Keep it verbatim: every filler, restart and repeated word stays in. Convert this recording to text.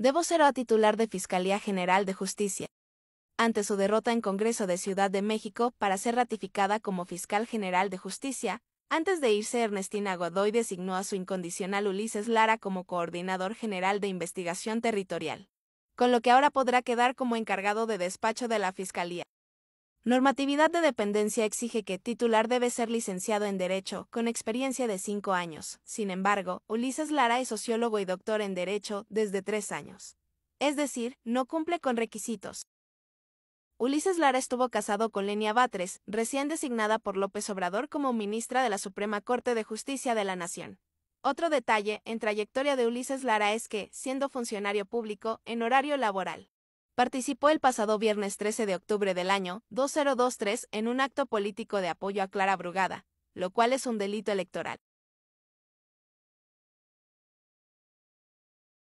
de vocero a titular de Fiscalía General de Justicia, ante su derrota en Congreso de Ciudad de México para ser ratificada como Fiscal General de Justicia. Antes de irse, Ernestina Godoy designó a su incondicional Ulises Lara como Coordinador General de Investigación Territorial, con lo que ahora podrá quedar como encargado de despacho de la Fiscalía. Normatividad de dependencia exige que titular debe ser licenciado en Derecho, con experiencia de cinco años. Sin embargo, Ulises Lara es sociólogo y doctor en Derecho desde tres años. Es decir, no cumple con requisitos. Ulises Lara estuvo casado con Lenia Batres, recién designada por López Obrador como ministra de la Suprema Corte de Justicia de la Nación. Otro detalle en trayectoria de Ulises Lara es que, siendo funcionario público, en horario laboral, participó el pasado viernes trece de octubre del año dos mil veintitrés en un acto político de apoyo a Clara Brugada, lo cual es un delito electoral.